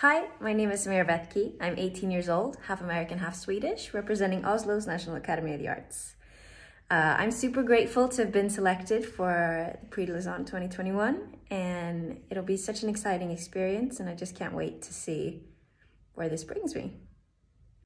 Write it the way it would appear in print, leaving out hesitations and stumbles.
Hi, my name is Samira Bethke. I'm 18 years old, half American, half Swedish, representing Oslo's National Academy of the Arts. I'm super grateful to have been selected for the Prix de Lausanne 2021, and it'll be such an exciting experience, and I just can't wait to see where this brings me.